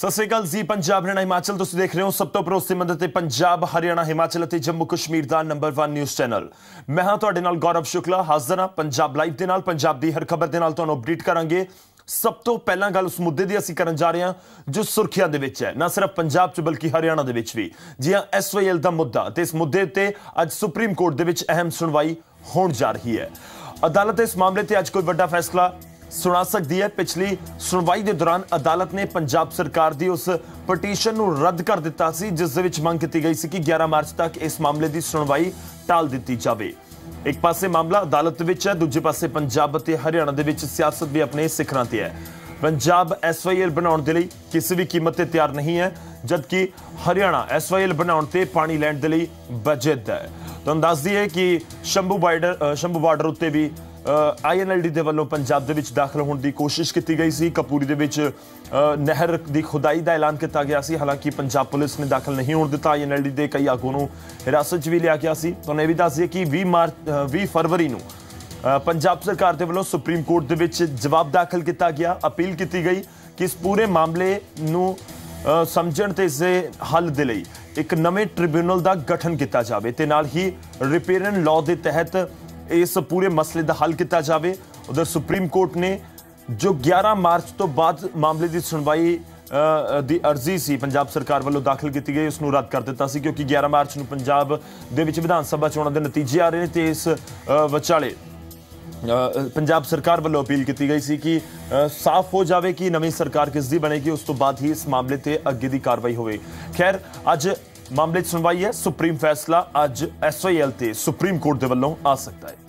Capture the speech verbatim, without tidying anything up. सत श्रीकाल जी पंजाब हरियाणा हिमाचल तुसीं देख रहे हो सब तो भरोसे मंद ते पंजाब हरियाणा हिमाचल ते जम्मू कश्मीर दा नंबर वन न्यूज़ चैनल। मैं हां तुहाडे नाल गौरव शुक्ला हाज़र हां पंजाब लाइव दे नाल। पंजाब दी हर खबर दे नाल तुहानूं अपडेट करांगे। सब तो पहला गल उस मुद्दे की असीं करन जा रहे हैं जो सुर्खियां दे विच है, ना सिर्फ पंजाब च बल्कि हरियाणा दे विच भी। जी हां, एस वाई एल दा मुद्दा ते इस मुद्दे ते अज सुप्रीम कोर्ट दे विच अहम सुनवाई होण जा रही है। अदालत इस मामले ते अज कोई वड्डा फैसला सुना सकती है। पिछली सुनवाई के दौरान अदालत ने पंजाब सरकार की उस पटीशन को रद्द कर दिता सी जिस विच मांग की गई सी कि ग्यारह मार्च तक इस मामले की सुनवाई टाल दी जाए। एक पासे मामला अदालत विच है, दूजे पासे पंजाब ते हरियाणा दे विच सियासत भी अपने सिखरां ते है। पंजाब एस वाई एल बनाने के लिए किसी भी कीमत तैयार नहीं है, जबकि हरियाणा एस वाई एल बनाने ते पानी लैण दे लई वजद है। तो दस दीए कि शंभू बॉर्डर शंभू बॉर्डर उत्ते भी आई एन एल डी के वालों पंजाब दाखिल होने की कोशिश की गई सी। कपूरी के नहर की खुदाई का ऐलान किया गया सी, हालांकि पंजाब पुलिस ने दाखिल नहीं होने दिता। आई एन एल डी के कई आगू को हिरासत भी लिया गया सी। तो यह भी दस दिए कि भी मार्च भी फरवरी को पंजाब सरकार के वालों सुप्रीम कोर्ट के जवाब दाखिल किया गया। अपील की गई कि इस पूरे मामले को समझण ते इस हल दे लई एक नवें ट्रिब्यूनल का गठन किया जाए ते नाल ही रिपेरन लॉ के तहत इस पूरे मसले का हल किया जाए। उधर सुप्रीम कोर्ट ने जो ग्यारह मार्च तो बाद मामले की सुनवाई दी अर्जी सी पंजाब सरकार वालों दाखिल की गई उसनूं रद्द कर दिता सी, क्योंकि ग्यारह मार्च नूं पंजाब दे विच विधानसभा चोणां दे नतीजे आ रहे ते इस विचाले पंजाब सरकार वालों अपील की गई सी कि साफ हो जाए कि नवीं सरकार किस दी बनेगी, उस तो बाद ही इस मामले ते अगे दी कार्रवाई होवे। खैर अज मामले की सुनवाई है, सुप्रीम फैसला अज एस वाई एल ते सुप्रीम कोर्ट दे वल्लों आ सकता है।